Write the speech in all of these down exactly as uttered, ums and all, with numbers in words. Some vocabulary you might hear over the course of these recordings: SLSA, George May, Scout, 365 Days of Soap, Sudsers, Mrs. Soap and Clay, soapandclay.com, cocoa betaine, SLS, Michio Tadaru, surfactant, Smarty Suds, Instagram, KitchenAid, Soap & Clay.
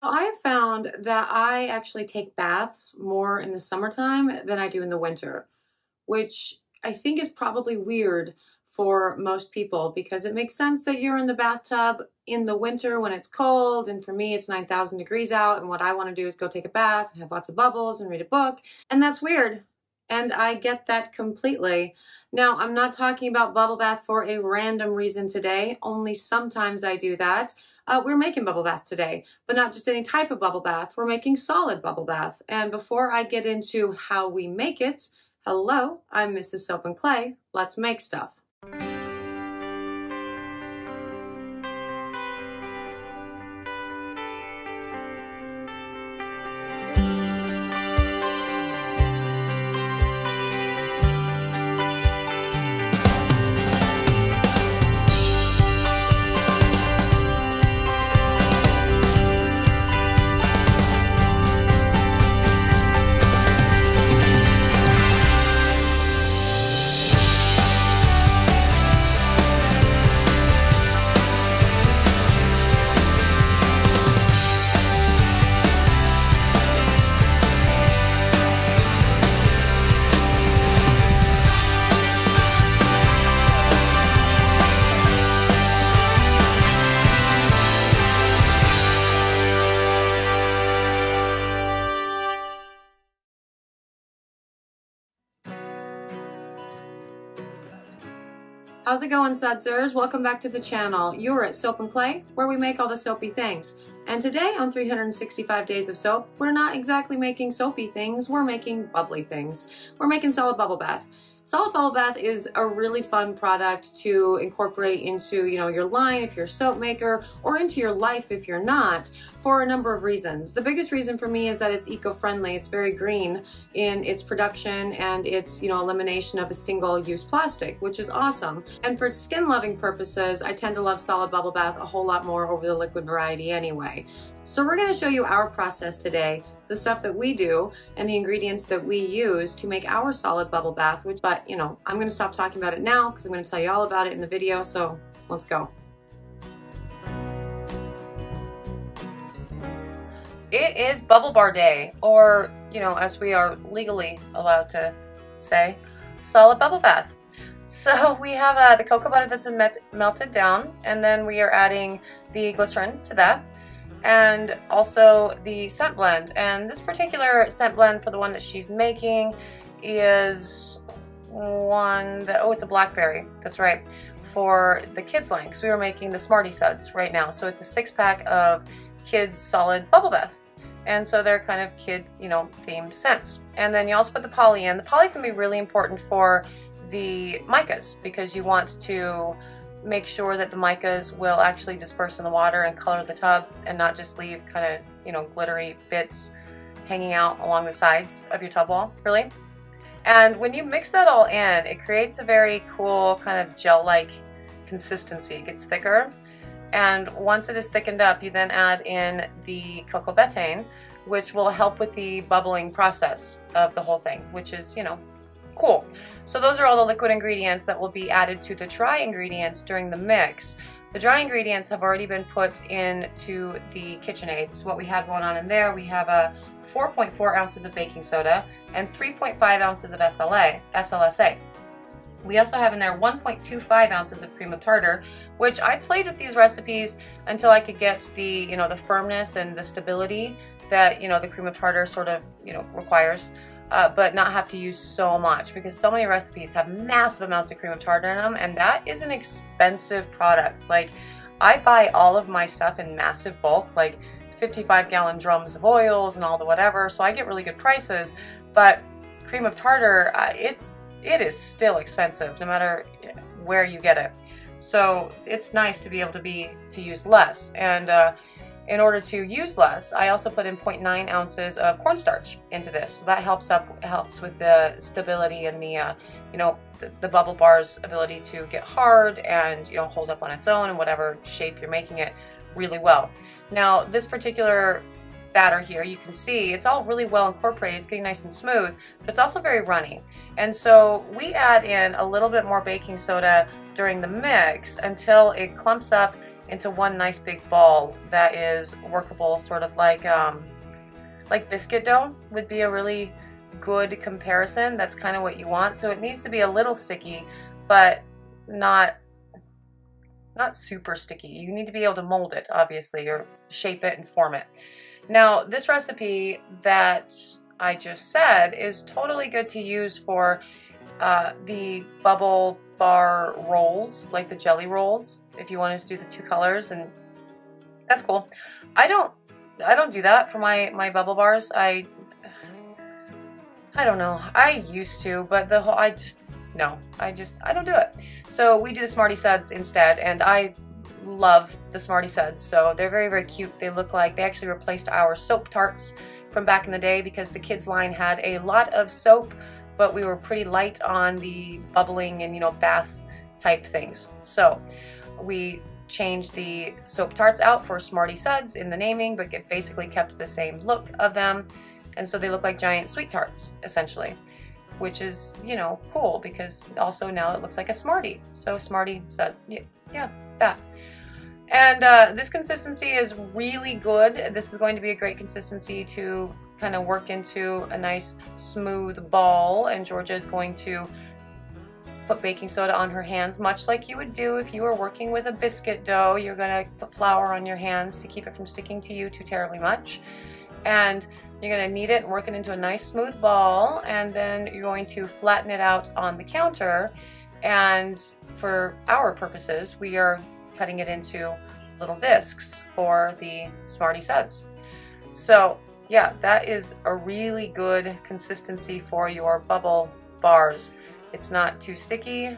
I have found that I actually take baths more in the summertime than I do in the winter, which I think is probably weird for most people because it makes sense that you're in the bathtub in the winter when it's cold, and for me it's nine thousand degrees out and what I want to do is go take a bath and have lots of bubbles and read a book, and that's weird, and I get that completely. Now, I'm not talking about bubble bath for a random reason today, only sometimes I do that. Uh, we're making bubble bath today, but not just any type of bubble bath. We're making solid bubble bath. And before I get into how we make it, hello, I'm Missus Soap and Clay. Let's make stuff. How's it going, Sudsers? Welcome back to the channel. You're at Soap and Clay, where we make all the soapy things. And today on three hundred sixty-five Days of Soap, we're not exactly making soapy things, we're making bubbly things. We're making solid bubble bath. Solid bubble bath is a really fun product to incorporate into, you know, your line if you're a soap maker, or into your life if you're not, for a number of reasons. The biggest reason for me is that it's eco-friendly. It's very green in its production and its, you know, elimination of a single-use plastic, which is awesome. And for skin-loving purposes, I tend to love solid bubble bath a whole lot more over the liquid variety anyway. So we're going to show you our process today, the stuff that we do and the ingredients that we use to make our solid bubble bath, which, but you know, I'm going to stop talking about it now because I'm going to tell you all about it in the video. So let's go. It is bubble bar day, or, you know, as we are legally allowed to say, solid bubble bath. So we have uh, the cocoa butter that's met melted down, and then we are adding the glycerin to that, and also the scent blend. And this particular scent blend for the one that she's making is one that, oh, it's a blackberry, that's right, for the kids line, because we were making the Smarty Suds right now. So it's a six pack of kids solid bubble bath, and so they're kind of kid, you know, themed scents. And then you also put the poly in. The poly's gonna be really important for the micas, because you want to make sure that the micas will actually disperse in the water and color the tub, and not just leave kind of, you know, glittery bits hanging out along the sides of your tub wall, really. And when you mix that all in, it creates a very cool kind of gel-like consistency. It gets thicker. And once it is thickened up, you then add in the cocoa betaine, which will help with the bubbling process of the whole thing, which is, you know, cool. So those are all the liquid ingredients that will be added to the dry ingredients during the mix. The dry ingredients have already been put into the KitchenAid. So what we have going on in there, we have a four point four ounces of baking soda and three point five ounces of S L S A. We also have in there one point two five ounces of cream of tartar, which I played with these recipes until I could get the, you know, the firmness and the stability that, you know, the cream of tartar sort of, you know, requires, uh, but not have to use so much, because so many recipes have massive amounts of cream of tartar in them, and that is an expensive product. Like, I buy all of my stuff in massive bulk, like fifty-five gallon drums of oils and all the whatever, so I get really good prices, but cream of tartar, uh, it's it is still expensive no matter where you get it. So it's nice to be able to be to use less. And uh, in order to use less, I also put in zero point nine ounces of cornstarch into this. So that helps up helps with the stability and the uh, you know, the, the bubble bar's ability to get hard and, you know, hold up on its own in whatever shape you're making it really well. Now this particular batter here, you can see it's all really well incorporated. It's getting nice and smooth, but it's also very runny. And so we add in a little bit more baking soda during the mix until it clumps up into one nice big ball that is workable, sort of like um, like biscuit dough would be a really good comparison. That's kind of what you want. So it needs to be a little sticky, but not not super sticky. You need to be able to mold it, obviously, or shape it and form it. Now, this recipe that I just said is totally good to use for uh, the bubble bar rolls, like the jelly rolls, if you wanted to do the two colors, and that's cool. I don't I don't do that for my my bubble bars. I I don't know. I used to, but the whole I no, I just I don't do it. So we do the Smarty Suds instead, and I love the Smarty Suds. So they're very very cute. They look like they actually replaced our soap tarts from back in the day, because the kids line had a lot of soap, but we were pretty light on the bubbling and, you know, bath type things. So we changed the soap tarts out for Smarty Suds in the naming, but it basically kept the same look of them. And so they look like giant sweet tarts, essentially, which is, you know, cool, because also now it looks like a Smarty. So Smarty Sud, yeah, yeah, that. And uh, this consistency is really good. This is going to be a great consistency to kind of work into a nice smooth ball, and Georgia is going to put baking soda on her hands, much like you would do if you were working with a biscuit dough. You're going to put flour on your hands to keep it from sticking to you too terribly much, and you're going to knead it and work it into a nice smooth ball, and then you're going to flatten it out on the counter. And for our purposes, we are cutting it into little discs for the Smarty Suds. So yeah, that is a really good consistency for your bubble bars. It's not too sticky,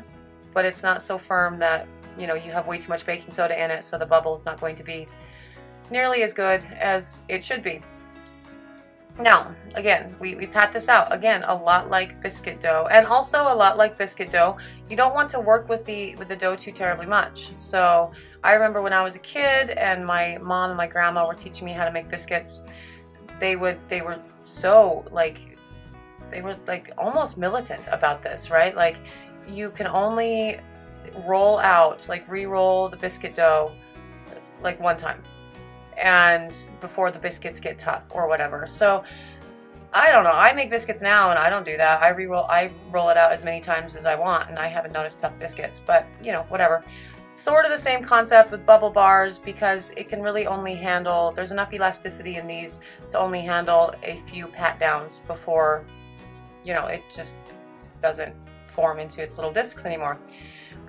but it's not so firm that, you know, you have way too much baking soda in it, so the bubble is not going to be nearly as good as it should be. Now, again, we, we pat this out. Again, a lot like biscuit dough, and also a lot like biscuit dough. You don't want to work with the with the dough too terribly much. So I remember when I was a kid, and my mom and my grandma were teaching me how to make biscuits. They would, they were so like, they were like almost militant about this, right? Like, you can only roll out, like re-roll the biscuit dough like one time, and before the biscuits get tough or whatever. So I don't know, I make biscuits now and I don't do that. I re-roll, I roll it out as many times as I want, and I haven't noticed tough biscuits, but you know, whatever. Sort of the same concept with bubble bars, because it can really only handle, there's enough elasticity in these to only handle a few pat downs before, you know, it just doesn't form into its little discs anymore.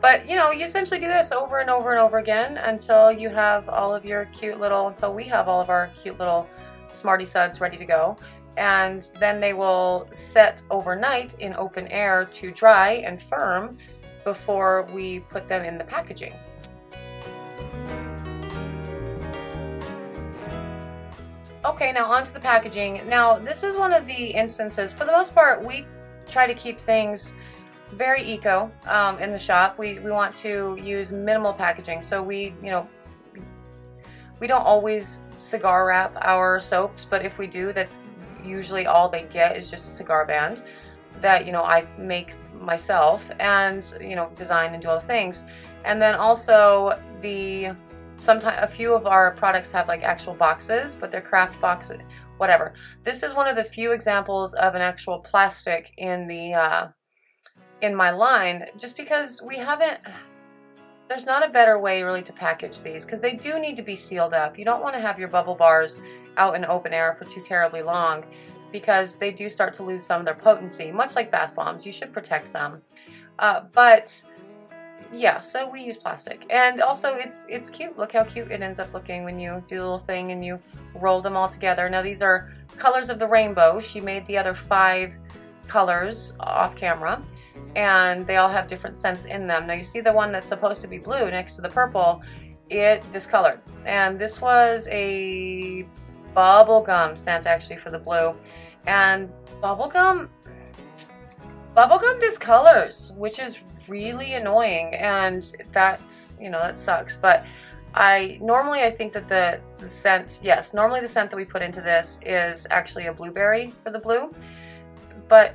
But you know, you essentially do this over and over and over again until you have all of your cute little, until we have all of our cute little Smarty Suds ready to go. And then they will set overnight in open air to dry and firm before we put them in the packaging. Okay, now onto the packaging. Now, this is one of the instances, for the most part, we try to keep things very eco um, in the shop. We, we want to use minimal packaging. So we, you know, we don't always cigar wrap our soaps, but if we do, that's usually all they get is just a cigar band that, you know, I make myself and, you know, design and do all things. And then also the, sometimes a few of our products have like actual boxes, but they're craft boxes, whatever. This is one of the few examples of an actual plastic in the, uh, in my line, just because we haven't, there's not a better way really to package these, because they do need to be sealed up. You don't want to have your bubble bars out in open air for too terribly long, because they do start to lose some of their potency, much like bath bombs. You should protect them. Uh, but yeah, so we use plastic. And also it's it's cute. Look how cute it ends up looking when you do the little thing and you roll them all together. Now these are colors of the rainbow. She made the other five colors off camera, and they all have different scents in them. Now you see the one that's supposed to be blue next to the purple, it discolored. And this was a bubblegum scent actually for the blue, and bubblegum bubblegum discolors, which is really annoying, and that, you know, that sucks. But I normally I think that the, the scent, yes, normally the scent that we put into this is actually a blueberry for the blue, but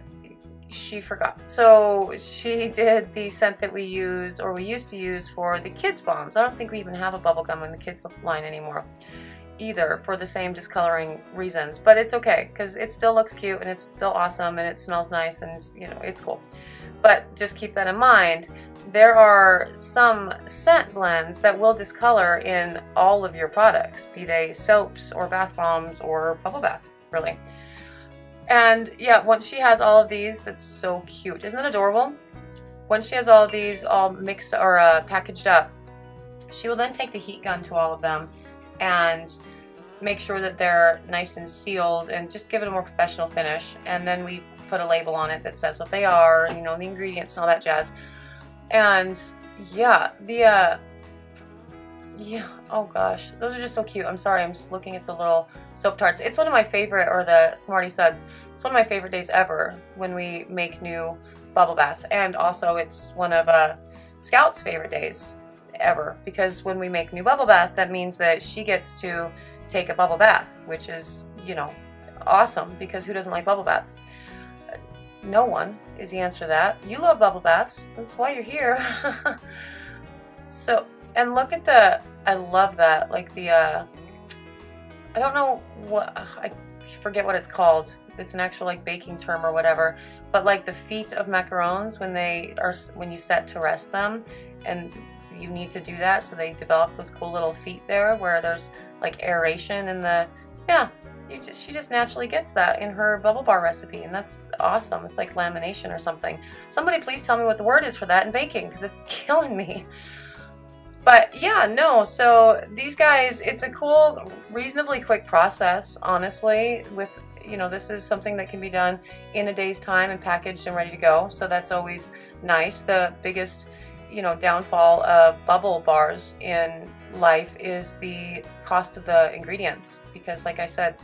she forgot. So she did the scent that we use, or we used to use, for the kids' bombs. I don't think we even have a bubble gum in the kids' line anymore either, for the same discoloring reasons, but it's okay because it still looks cute and it's still awesome and it smells nice and, you know, it's cool. But just keep that in mind. There are some scent blends that will discolor in all of your products, be they soaps or bath bombs or bubble bath, really. And yeah, once she has all of these, that's so cute. Isn't that adorable? Once she has all of these all mixed or uh, packaged up, she will then take the heat gun to all of them and make sure that they're nice and sealed and just give it a more professional finish. And then we put a label on it that says what they are, you know, the ingredients and all that jazz. And yeah, the, uh, yeah, oh gosh, those are just so cute. I'm sorry, I'm just looking at the little soap tarts. It's one of my favorite, or the Smarty Suds. It's one of my favorite days ever when we make new bubble bath. And also it's one of uh, Scout's favorite days ever, because when we make new bubble bath, that means that she gets to take a bubble bath, which is, you know, awesome, because who doesn't like bubble baths? No one is the answer to that. You love bubble baths. That's why you're here. So, and look at the, I love that. Like the, uh, I don't know what, I forget what it's called. It's an actual like baking term or whatever. But like the feet of macarons, when they are, when you set to rest them, and you need to do that. So they develop those cool little feet there where there's like aeration in the, yeah. You just, she just naturally gets that in her bubble bar recipe, and that's awesome. It's like lamination or something. Somebody please tell me what the word is for that in baking, because it's killing me. But yeah, no, so these guys, it's a cool, reasonably quick process, honestly, with, you know, this is something that can be done in a day's time and packaged and ready to go, so that's always nice. The biggest, you know, downfall of bubble bars in life is the cost of the ingredients, because like I said,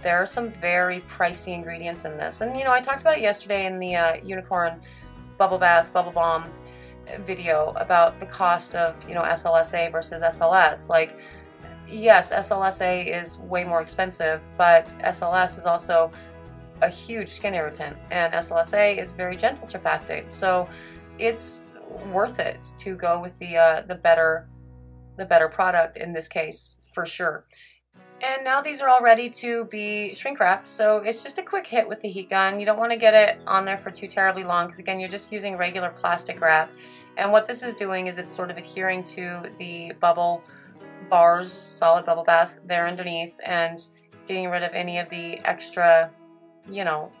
there are some very pricey ingredients in this. And you know, I talked about it yesterday in the uh, unicorn bubble bath, bubble bomb video about the cost of, you know, S L S A versus S L S. Like, yes, S L S A is way more expensive, but S L S is also a huge skin irritant, and S L S A is very gentle surfactant. So it's worth it to go with the uh, the better the better product in this case, for sure. And now these are all ready to be shrink wrapped, so it's just a quick hit with the heat gun. You don't want to get it on there for too terribly long, because again, you're just using regular plastic wrap. And what this is doing is it's sort of adhering to the bubble bars, solid bubble bath there underneath, and getting rid of any of the extra, you know,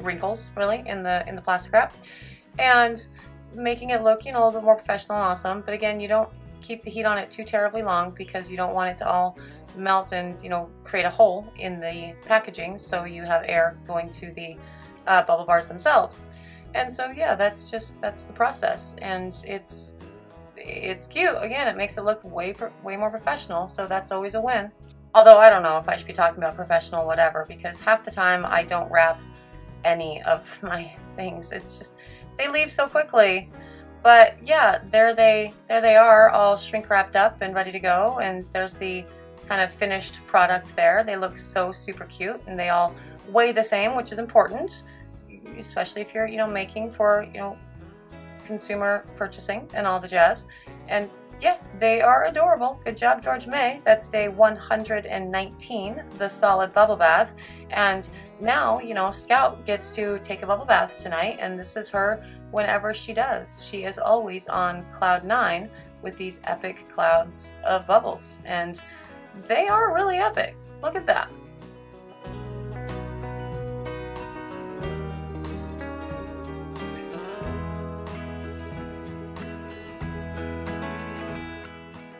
wrinkles really in the in the plastic wrap, and making it look, you know, a little more professional and awesome. But again, you don't keep the heat on it too terribly long, because you don't want it to all melt and, you know, create a hole in the packaging, so you have air going to the uh, bubble bars themselves. And so yeah, that's just, that's the process, and it's it's cute. Again, it makes it look way way more professional, so that's always a win. Although I don't know if I should be talking about professional whatever, because half the time I don't wrap any of my things. It's just they leave so quickly. But yeah, there they there they are, all shrink wrapped up and ready to go. And there's the kind of finished product there. They look so super cute, and they all weigh the same, which is important, especially if you're, you know, making for, you know, consumer purchasing and all the jazz. And yeah, they are adorable. Good job, George May. That's day one hundred nineteen, the solid bubble bath. And now, you know, Scout gets to take a bubble bath tonight, and this is her whenever she does. She is always on cloud nine with these epic clouds of bubbles, and they are really epic. Look at that.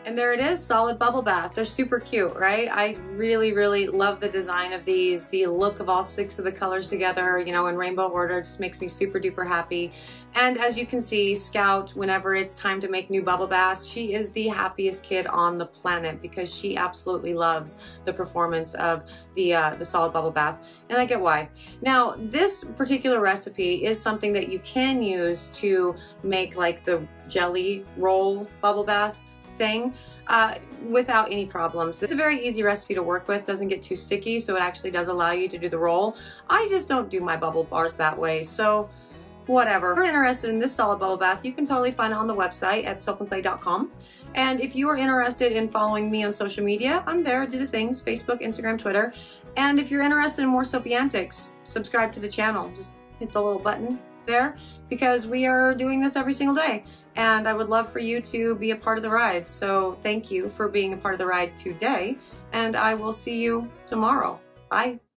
And there it is, solid bubble bath. They're super cute, right? I really, really love the design of these. The look of all six of the colors together, you know, in rainbow order, just makes me super duper happy. And as you can see, Scout, whenever it's time to make new bubble baths, she is the happiest kid on the planet, because she absolutely loves the performance of the, uh, the solid bubble bath. And I get why. Now, this particular recipe is something that you can use to make like the jelly roll bubble bath thing. uh, without any problems. It's a very easy recipe to work with, doesn't get too sticky, so it actually does allow you to do the roll. I just don't do my bubble bars that way, so whatever. If you're interested in this solid bubble bath, you can totally find it on the website at soap and clay dot com. And if you are interested in following me on social media, I'm there, do the things, Facebook, Instagram, Twitter. And if you're interested in more soapy antics, subscribe to the channel. Just hit the little button there, because we are doing this every single day. And I would love for you to be a part of the ride. So thank you for being a part of the ride today. And I will see you tomorrow. Bye.